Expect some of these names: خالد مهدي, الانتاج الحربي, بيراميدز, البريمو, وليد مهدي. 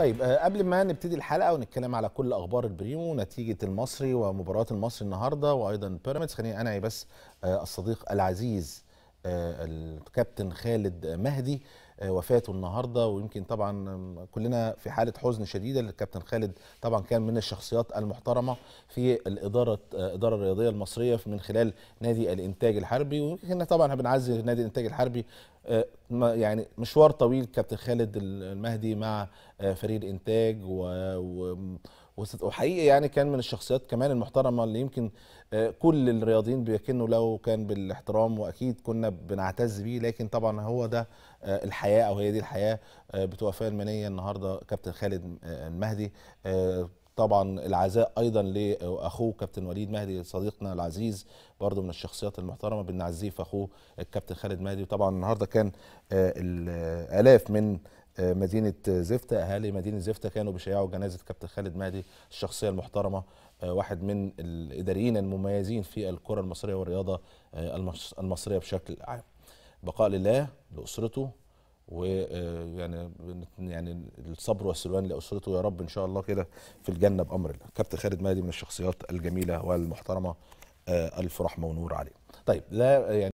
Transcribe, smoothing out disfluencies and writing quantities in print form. طيب قبل ما نبتدي الحلقه ونتكلم على كل اخبار البريمو ونتيجه المصري ومباراه المصري النهارده وايضا بيراميدز، خليني انعي بس الصديق العزيز الكابتن خالد مهدي، وفاته النهارده. ويمكن طبعا كلنا في حاله حزن شديده. الكابتن خالد طبعا كان من الشخصيات المحترمه في الاداره الرياضيه المصريه من خلال نادي الانتاج الحربي، ويمكن طبعا بنعزي نادي الانتاج الحربي. يعني مشوار طويل كابتن خالد المهدي مع فريق الانتاج، وحقيقي يعني كان من الشخصيات كمان المحترمه اللي يمكن كل الرياضيين بيكنوا لو كان بالاحترام، واكيد كنا بنعتز بيه. لكن طبعا هو ده الحياه، او هي دي الحياه. بتوفاه المنيه النهارده كابتن خالد المهدي. طبعا العزاء ايضا لاخوه كابتن وليد مهدي صديقنا العزيز، برضه من الشخصيات المحترمه، بنعزيه في اخوه الكابتن خالد مهدي. وطبعا النهارده كان الالاف من مدينه زفتة، اهالي مدينه زفتة، كانوا بيشيعوا جنازه كابتن خالد مهدي، الشخصيه المحترمه، واحد من الاداريين المميزين في الكره المصريه والرياضه المصريه بشكل عام. بقاء لله لاسرته، ويعني الصبر والسلوان لاسرته يا رب ان شاء الله كده في الجنه بامر الله. كابتن خالد مهدي من الشخصيات الجميله والمحترمه، الف رحمه ونور عليه. طيب لا يعني